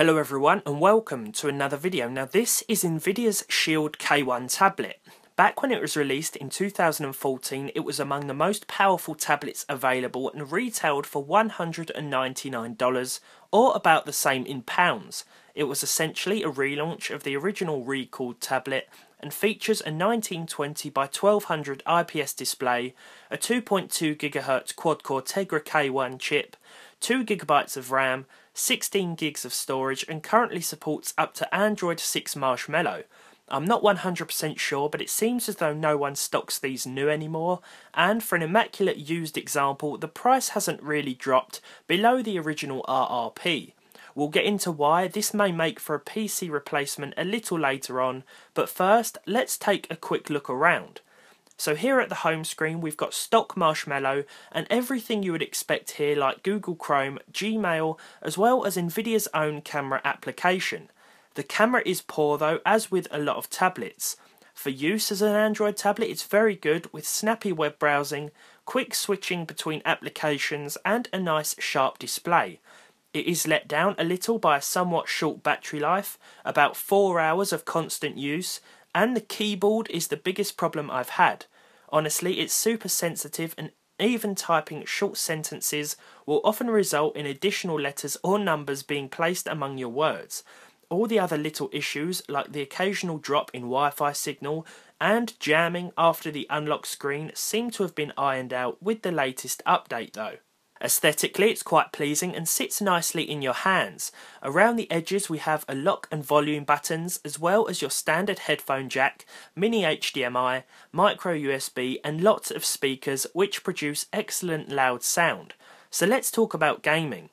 Hello everyone and welcome to another video. Now this is Nvidia's Shield K1 tablet. Back when it was released in 2014, it was among the most powerful tablets available and retailed for $199, or about the same in pounds. It was essentially a relaunch of the original recalled tablet and features a 1920x1200 IPS display, a 2.2GHz quad-core Tegra K1 chip, 2GB of RAM, 16 gigs of storage, and currently supports up to Android 6 Marshmallow. I'm not 100% sure, but it seems as though no one stocks these new anymore, and for an immaculate used example, the price hasn't really dropped below the original RRP. We'll get into why this may make for a PC replacement a little later on, but first, let's take a quick look around. So here at the home screen, we've got stock Marshmallow and everything you would expect here, like Google Chrome, Gmail, as well as Nvidia's own camera application. The camera is poor though, as with a lot of tablets. For use as an Android tablet, it's very good with snappy web browsing, quick switching between applications, and a nice sharp display. It is let down a little by a somewhat short battery life, about 4 hours of constant use, and the keyboard is the biggest problem I've had. Honestly, it's super sensitive, and even typing short sentences will often result in additional letters or numbers being placed among your words. All the other little issues, like the occasional drop in Wi-Fi signal and jamming after the unlock screen, seem to have been ironed out with the latest update though. Aesthetically, it's quite pleasing and sits nicely in your hands. Around the edges we have a lock and volume buttons, as well as your standard headphone jack, mini HDMI, micro USB, and lots of speakers which produce excellent loud sound. So let's talk about gaming.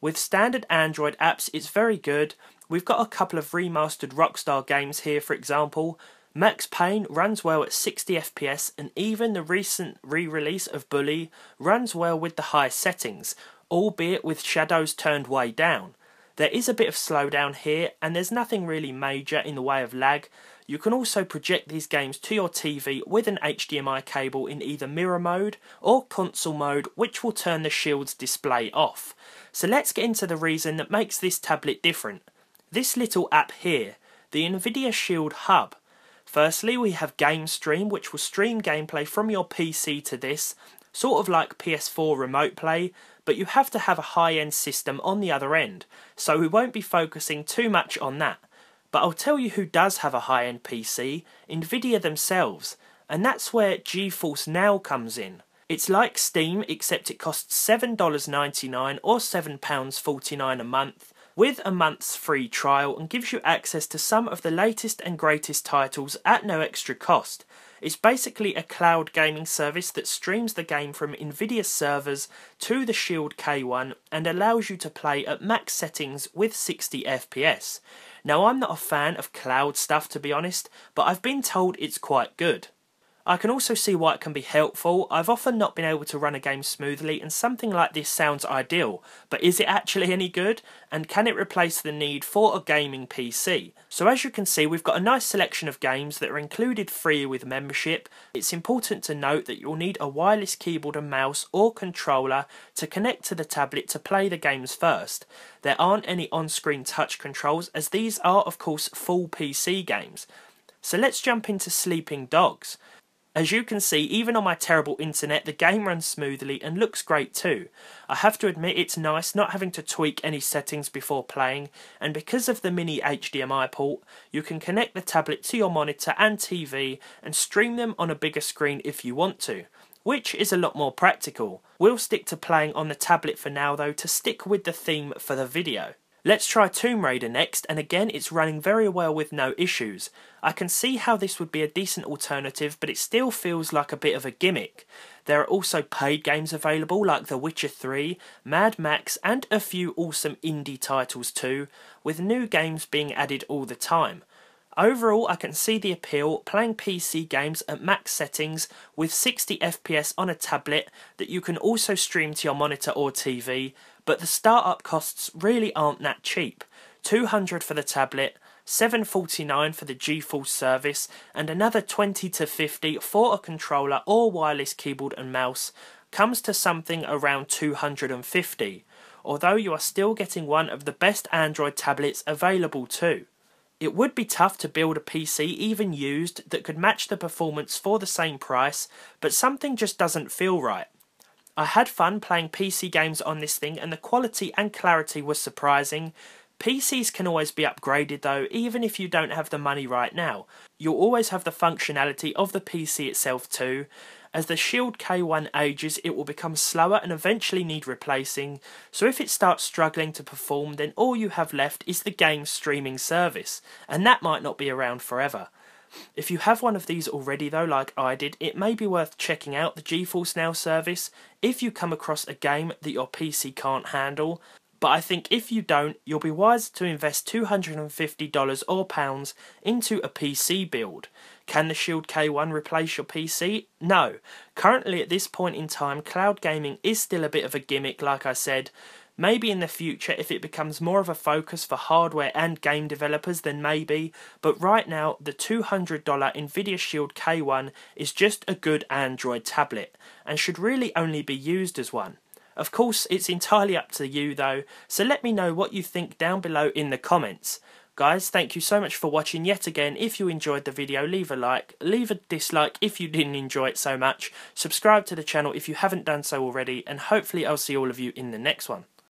With standard Android apps, it's very good. We've got a couple of remastered Rockstar games here, for example. Max Payne runs well at 60 FPS, and even the recent re-release of Bully runs well with the high settings, albeit with shadows turned way down. There is a bit of slowdown here, and there's nothing really major in the way of lag. You can also project these games to your TV with an HDMI cable in either mirror mode or console mode, which will turn the Shield's display off. So let's get into the reason that makes this tablet different. This little app here, the Nvidia Shield Hub. Firstly, we have GameStream, which will stream gameplay from your PC to this, sort of like PS4 remote play, but you have to have a high-end system on the other end, so we won't be focusing too much on that. But I'll tell you who does have a high-end PC, Nvidia themselves, and that's where GeForce Now comes in. It's like Steam, except it costs $7.99 or £7.49 a month, with a month's free trial, and gives you access to some of the latest and greatest titles at no extra cost. It's basically a cloud gaming service that streams the game from Nvidia servers to the Shield K1 and allows you to play at max settings with 60 FPS. Now, I'm not a fan of cloud stuff, to be honest, but I've been told it's quite good. I can also see why it can be helpful. I've often not been able to run a game smoothly, and something like this sounds ideal, but is it actually any good? And can it replace the need for a gaming PC? So as you can see, we've got a nice selection of games that are included free with membership. It's important to note that you'll need a wireless keyboard and mouse or controller to connect to the tablet to play the games first. There aren't any on-screen touch controls, as these are of course full PC games. So let's jump into Sleeping Dogs. As you can see, even on my terrible internet, the game runs smoothly and looks great too. I have to admit, it's nice not having to tweak any settings before playing, and because of the mini HDMI port, you can connect the tablet to your monitor and TV and stream them on a bigger screen if you want to, which is a lot more practical. We'll stick to playing on the tablet for now though, to stick with the theme for the video. Let's try Tomb Raider next, and again it's running very well with no issues. I can see how this would be a decent alternative, but it still feels like a bit of a gimmick. There are also paid games available like The Witcher 3, Mad Max, and a few awesome indie titles too, with new games being added all the time. Overall, I can see the appeal, playing PC games at max settings with 60 FPS on a tablet that you can also stream to your monitor or TV, but the startup costs really aren't that cheap. $200 for the tablet, $7.49 for the GeForce service, and another $20 to $50 for a controller or wireless keyboard and mouse, comes to something around $250. although you are still getting one of the best Android tablets available too. It would be tough to build a PC even used that could match the performance for the same price, but something just doesn't feel right. I had fun playing PC games on this thing and the quality and clarity was surprising. PCs can always be upgraded though, even if you don't have the money right now. You'll always have the functionality of the PC itself too. As the Shield K1 ages, it will become slower and eventually need replacing, so if it starts struggling to perform, then all you have left is the game streaming service, and that might not be around forever. If you have one of these already though, like I did, it may be worth checking out the GeForce Now service if you come across a game that your PC can't handle, but I think if you don't, you'll be wise to invest $250 or pounds into a PC build. Can the Shield K1 replace your PC? No. Currently at this point in time, cloud gaming is still a bit of a gimmick, like I said. Maybe in the future, if it becomes more of a focus for hardware and game developers, then maybe, but right now the $200 Nvidia Shield K1 is just a good Android tablet and should really only be used as one. Of course, it's entirely up to you though, so let me know what you think down below in the comments. Guys, thank you so much for watching yet again. If you enjoyed the video, leave a like, leave a dislike if you didn't enjoy it so much, subscribe to the channel if you haven't done so already, and hopefully I'll see all of you in the next one.